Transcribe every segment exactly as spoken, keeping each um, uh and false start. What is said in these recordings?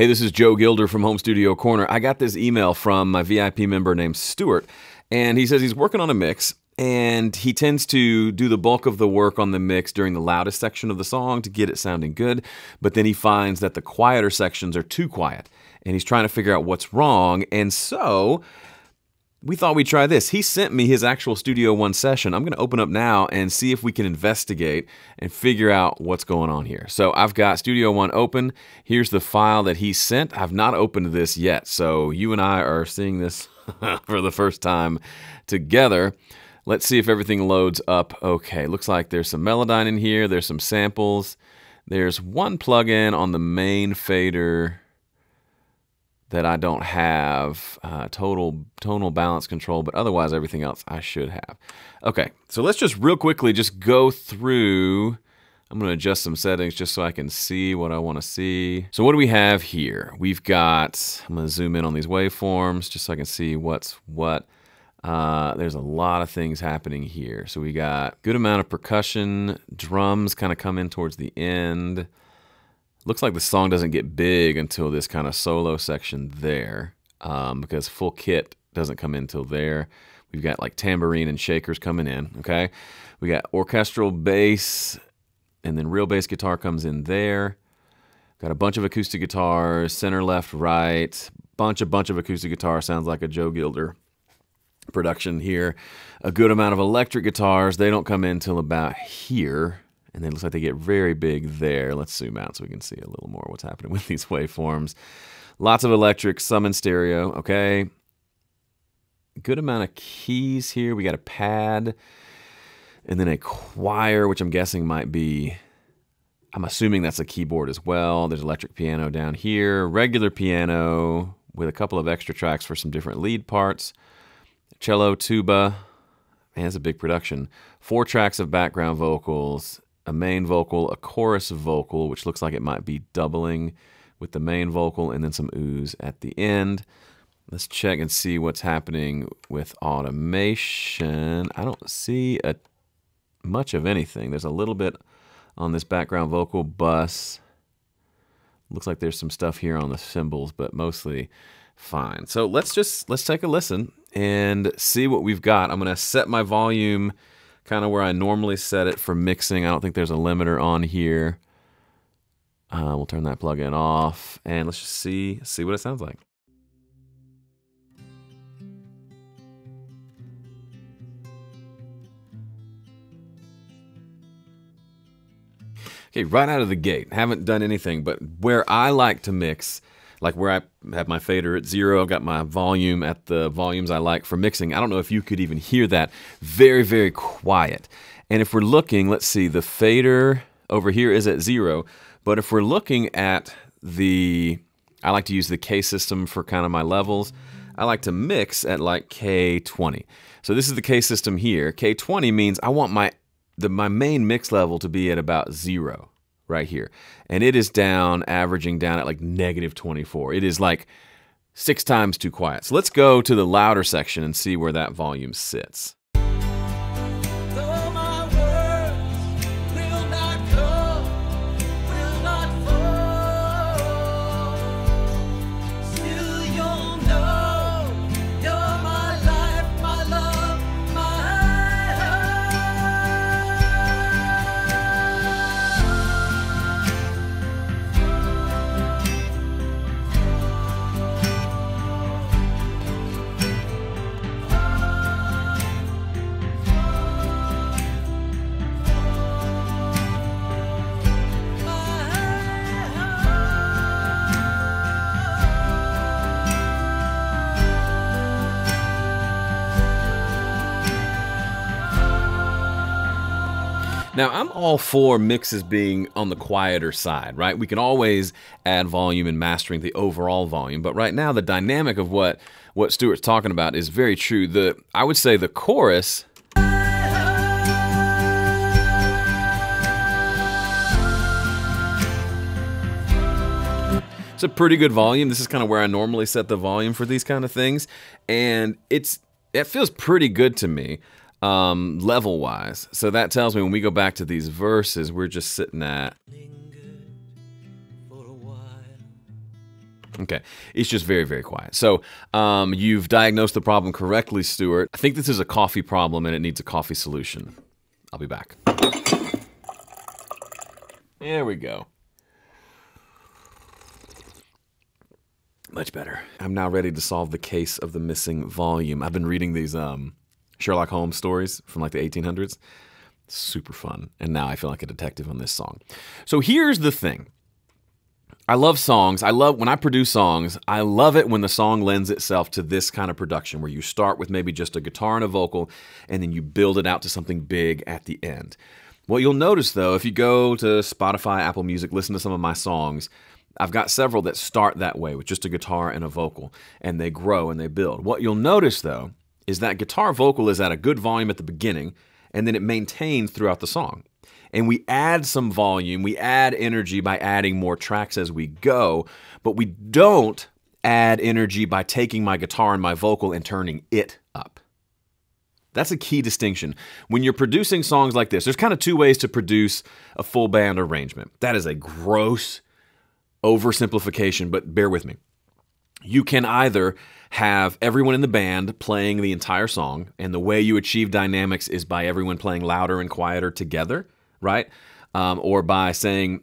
Hey, this is Joe Gilder from Home Studio Corner. I got this email from my V I P member named Stuart, and he says he's working on a mix, and he tends to do the bulk of the work on the mix during the loudest section of the song to get it sounding good, but then he finds that the quieter sections are too quiet, and he's trying to figure out what's wrong, and so we thought we'd try this. He sent me his actual Studio One session. I'm going to open up now and see if we can investigate and figure out what's going on here. So I've got Studio One open. Here's the file that he sent. I've not opened this yet, so you and I are seeing this for the first time together. Let's see if everything loads up okay. Looks like there's some Melodyne in here. There's some samples. There's one plugin on the main fader that I don't have, uh, total tonal balance control, but otherwise everything else I should have. Okay, so let's just real quickly just go through. I'm gonna adjust some settings just so I can see what I wanna see. So what do we have here? We've got, I'm gonna zoom in on these waveforms just so I can see what's what. Uh, there's a lot of things happening here. So we got good amount of percussion, drums kinda come in towards the end. Looks like the song doesn't get big until this kind of solo section there, um, because full kit doesn't come in till there. We've got like tambourine and shakers coming in, okay? We got orchestral bass, and then real bass guitar comes in there. Got a bunch of acoustic guitars, center, left, right, bunch, a bunch of acoustic guitar, sounds like a Joe Gilder production here. A good amount of electric guitars, they don't come in till about here. And then it looks like they get very big there. Let's zoom out so we can see a little more what's happening with these waveforms. Lots of electric, some in stereo, okay. Good amount of keys here. We got a pad and then a choir, which I'm guessing might be, I'm assuming that's a keyboard as well. There's electric piano down here, regular piano with a couple of extra tracks for some different lead parts, cello, tuba. Man, that's a big production. Four tracks of background vocals, a main vocal, a chorus vocal, which looks like it might be doubling with the main vocal, and then some ooze at the end. Let's check and see what's happening with automation. I don't see a, much of anything. There's a little bit on this background vocal bus. Looks like there's some stuff here on the cymbals, but mostly fine. So let's just, let's take a listen and see what we've got. I'm gonna set my volume kind of where I normally set it for mixing. I don't think there's a limiter on here. Uh, we'll turn that plugin off and let's just see, see what it sounds like. Okay, right out of the gate, haven't done anything, but where I like to mix, like where I have my fader at zero, I've got my volume at the volumes I like for mixing. I don't know if you could even hear that. Very, very quiet. And if we're looking, let's see, the fader over here is at zero. But if we're looking at the, I like to use the K system for kind of my levels. I like to mix at like K twenty. So this is the K system here. K twenty means I want my, the, my main mix level to be at about zero. Right here, and it is down, averaging down at like negative twenty-four. It is like six times too quiet. So let's go to the louder section and see where that volume sits. Now, I'm all for mixes being on the quieter side, right? We can always add volume and mastering the overall volume, but right now the dynamic of what, what Stuart's talking about is very true. The, I would say the chorus, it's a pretty good volume. This is kind of where I normally set the volume for these kind of things, and it's, it feels pretty good to me. Um, level wise. So that tells me when we go back to these verses, we're just sitting at. Lingered for a while Okay, it's just very, very quiet. So um, you've diagnosed the problem correctly, Stuart. I think this is a coffee problem and it needs a coffee solution. I'll be back. There we go. Much better. I'm now ready to solve the case of the missing volume. I've been reading these um, Sherlock Holmes stories from like the eighteen hundreds. Super fun. And now I feel like a detective on this song. So here's the thing. I love songs. I love when I produce songs. I love it when the song lends itself to this kind of production where you start with maybe just a guitar and a vocal and then you build it out to something big at the end. What you'll notice though, if you go to Spotify, Apple Music, listen to some of my songs, I've got several that start that way with just a guitar and a vocal, and they grow and they build. What you'll notice though is that guitar vocal is at a good volume at the beginning, and then it maintains throughout the song. And we add some volume, we add energy by adding more tracks as we go, but we don't add energy by taking my guitar and my vocal and turning it up. That's a key distinction. When you're producing songs like this, there's kind of two ways to produce a full band arrangement. That is a gross oversimplification, but bear with me. You can either have everyone in the band playing the entire song, and the way you achieve dynamics is by everyone playing louder and quieter together, right? Um, or by saying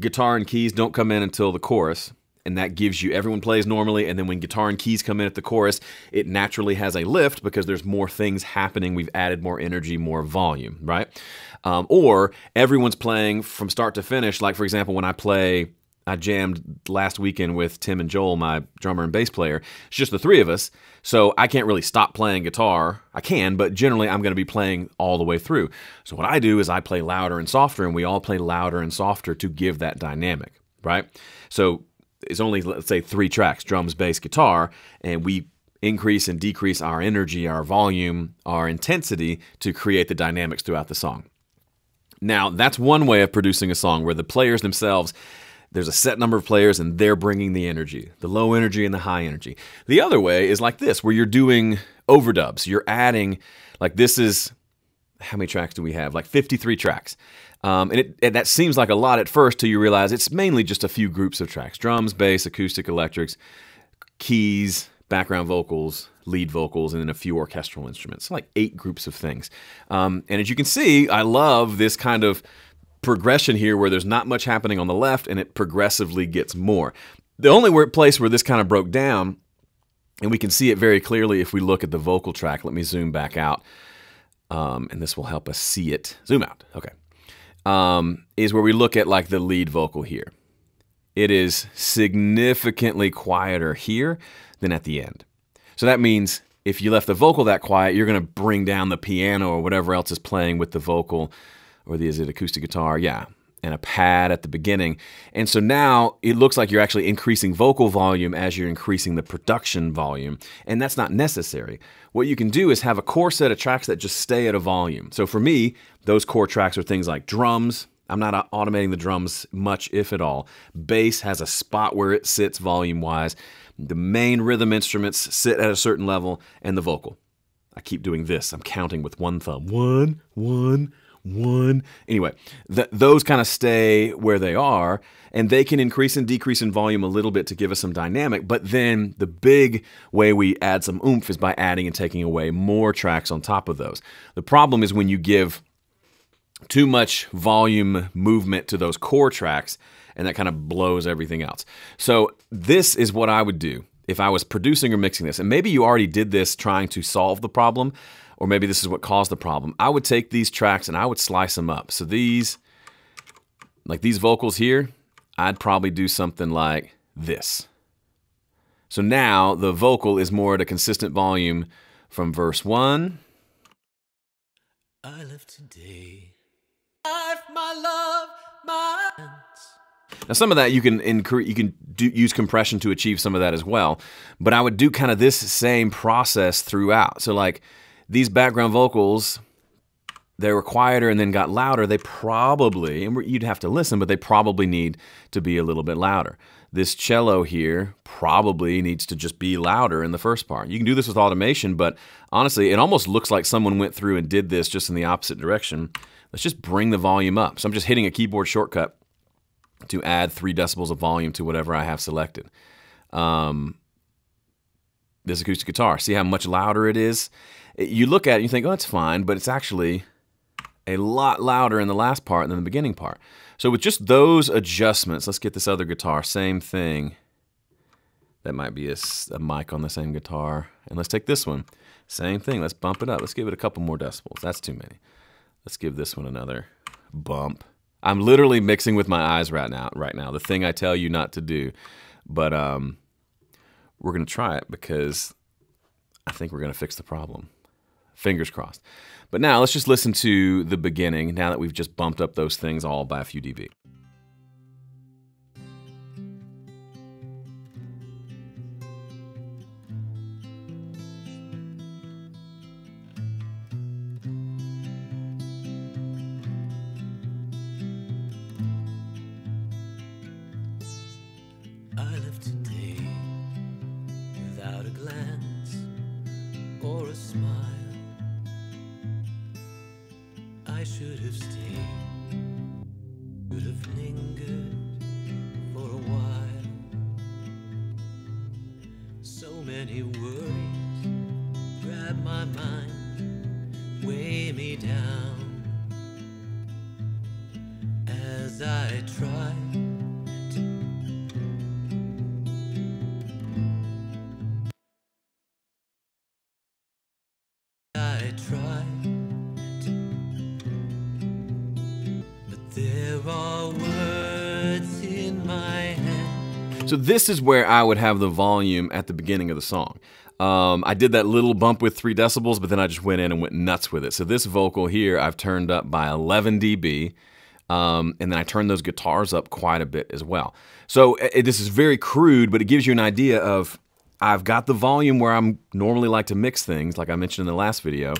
guitar and keys don't come in until the chorus, and that gives you everyone plays normally, and then when guitar and keys come in at the chorus, it naturally has a lift because there's more things happening. We've added more energy, more volume, right? Um, or everyone's playing from start to finish. Like, for example, when I play... I jammed last weekend with Tim and Joel, my drummer and bass player. It's just the three of us, so I can't really stop playing guitar. I can, but generally I'm going to be playing all the way through. So what I do is I play louder and softer, and we all play louder and softer to give that dynamic, right? So it's only, let's say, three tracks, drums, bass, guitar, and we increase and decrease our energy, our volume, our intensity to create the dynamics throughout the song. Now, that's one way of producing a song where the players themselves... There's a set number of players and they're bringing the energy, the low energy and the high energy. The other way is like this, where you're doing overdubs. You're adding, like this is, how many tracks do we have? Like fifty-three tracks. Um, and, it, and that seems like a lot at first till you realize it's mainly just a few groups of tracks. Drums, bass, acoustic, electrics, keys, background vocals, lead vocals, and then a few orchestral instruments. So like eight groups of things. Um, and as you can see, I love this kind of progression here where there's not much happening on the left and it progressively gets more. The only place where this kind of broke down, and we can see it very clearly if we look at the vocal track. Let me zoom back out, um, and this will help us see it. Zoom out, okay. Um, is where we look at like the lead vocal here. It is significantly quieter here than at the end. So that means if you left the vocal that quiet, you're gonna bring down the piano or whatever else is playing with the vocal. Or the, is it acoustic guitar? Yeah, and a pad at the beginning. And so now it looks like you're actually increasing vocal volume as you're increasing the production volume, and that's not necessary. What you can do is have a core set of tracks that just stay at a volume. So for me, those core tracks are things like drums. I'm not automating the drums much, if at all. Bass has a spot where it sits volume-wise. The main rhythm instruments sit at a certain level, and the vocal. I keep doing this. I'm counting with one thumb. One, one, one. Anyway, th those kind of stay where they are, and they can increase and decrease in volume a little bit to give us some dynamic, but then the big way we add some oomph is by adding and taking away more tracks on top of those. The problem is when you give too much volume movement to those core tracks, and that kind of blows everything else. So this is what I would do if I was producing or mixing this, and maybe you already did this trying to solve the problem, or maybe this is what caused the problem. I would take these tracks and I would slice them up. So these, like these vocals here, I'd probably do something like this. So now the vocal is more at a consistent volume from verse one. I live today. Life, my love, my... Now some of that you can increase, you can do, use compression to achieve some of that as well. But I would do kind of this same process throughout. So like, these background vocals, they were quieter and then got louder. They probably, and you'd have to listen, but they probably need to be a little bit louder. This cello here probably needs to just be louder in the first part. You can do this with automation, but honestly, it almost looks like someone went through and did this just in the opposite direction. Let's just bring the volume up. So I'm just hitting a keyboard shortcut to add three decibels of volume to whatever I have selected. um, this acoustic guitar. See how much louder it is? You look at it and you think, oh, it's fine, but it's actually a lot louder in the last part than the beginning part. So with just those adjustments, let's get this other guitar, same thing. That might be a, a mic on the same guitar. And let's take this one, same thing, let's bump it up. Let's give it a couple more decibels, that's too many. Let's give this one another bump. I'm literally mixing with my eyes right now, right now, the thing I tell you not to do. But um, we're gonna try it because I think we're gonna fix the problem. Fingers crossed. But now let's just listen to the beginning now that we've just bumped up those things all by a few dB. I live today without a glance or a smile. I should have stayed, should have lingered for a while. So many worries grab my mind, weigh me down. As I try to I try So this is where I would have the volume at the beginning of the song. Um, I did that little bump with three decibels, but then I just went in and went nuts with it. So this vocal here, I've turned up by eleven dB, um, and then I turned those guitars up quite a bit as well. So it, this is very crude, but it gives you an idea of, I've got the volume where I'm normally like to mix things, like I mentioned in the last video.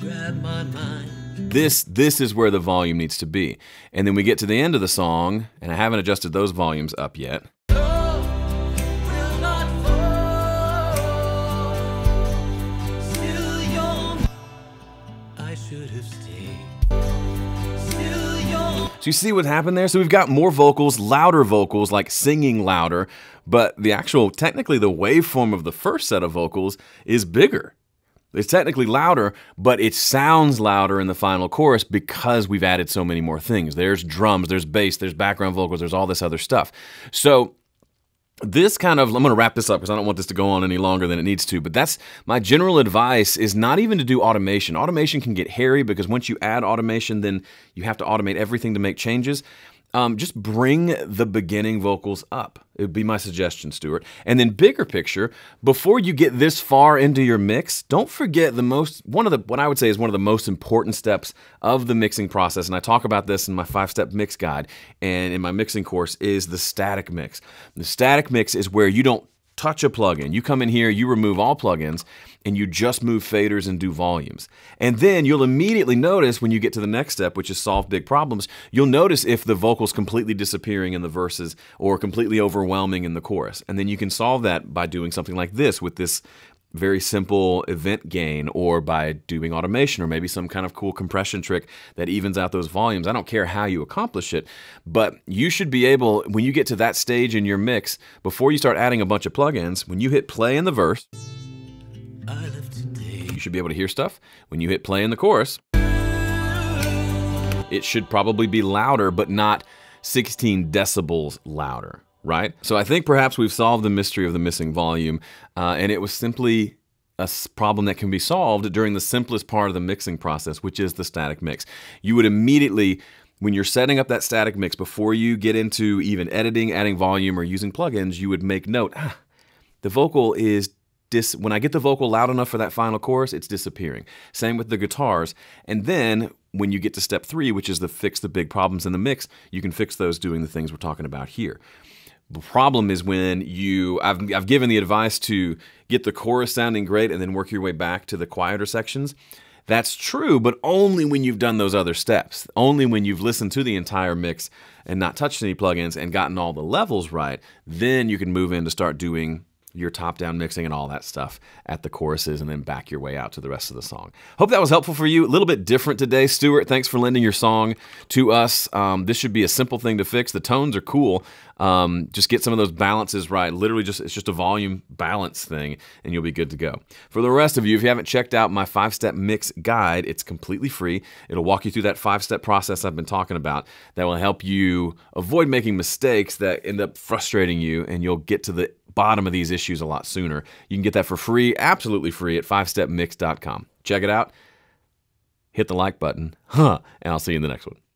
Grab my mind. This, this is where the volume needs to be. And then we get to the end of the song, and I haven't adjusted those volumes up yet. So you see what happened there? So we've got more vocals, louder vocals, like singing louder, but the actual, technically the waveform of the first set of vocals is bigger. It's technically louder, but it sounds louder in the final chorus because we've added so many more things. There's drums, there's bass, there's background vocals, there's all this other stuff. So this kind of, I'm gonna wrap this up because I don't want this to go on any longer than it needs to, but that's my general advice, is not even to do automation. Automation can get hairy because once you add automation, then you have to automate everything to make changes. Um, just bring the beginning vocals up. It would be my suggestion, Stuart. And then bigger picture, before you get this far into your mix, don't forget the most, one of the, what I would say is one of the most important steps of the mixing process, and I talk about this in my five-step mix guide and in my mixing course, is the static mix. The static mix is where you don't touch a plugin. You come in here, you remove all plugins, and you just move faders and do volumes. And then you'll immediately notice when you get to the next step, which is solve big problems, you'll notice if the vocal's completely disappearing in the verses or completely overwhelming in the chorus. And then you can solve that by doing something like this with this very simple event gain, or by doing automation, or maybe some kind of cool compression trick that evens out those volumes. I don't care how you accomplish it, but you should be able, when you get to that stage in your mix, before you start adding a bunch of plugins, when you hit play in the verse, I live today, you should be able to hear stuff. When you hit play in the chorus, it should probably be louder, but not sixteen decibels louder. Right? So I think perhaps we've solved the mystery of the missing volume, uh, and it was simply a problem that can be solved during the simplest part of the mixing process, which is the static mix. You would immediately, when you're setting up that static mix, before you get into even editing, adding volume, or using plugins, you would make note, ah, the vocal is dis- when I get the vocal loud enough for that final chorus, it's disappearing. Same with the guitars. And then when you get to step three, which is to fix the big problems in the mix, you can fix those doing the things we're talking about here. The problem is when you, I've, I've given the advice to get the chorus sounding great and then work your way back to the quieter sections. That's true, but only when you've done those other steps. Only when you've listened to the entire mix and not touched any plugins and gotten all the levels right, then you can move in to start doing your top-down mixing and all that stuff at the choruses, and then back your way out to the rest of the song. Hope that was helpful for you. A little bit different today. Stuart, thanks for lending your song to us. Um, this should be a simple thing to fix. The tones are cool. Um, just get some of those balances right. Literally, just it's just a volume balance thing, and you'll be good to go. For the rest of you, if you haven't checked out my five-step mix guide, it's completely free. It'll walk you through that five-step process I've been talking about that will help you avoid making mistakes that end up frustrating you, and you'll get to the bottom of these issues a lot sooner. You can get that for free, absolutely free, at five step mix dot com. Check it out. Hit the like button, huh, and I'll see you in the next one.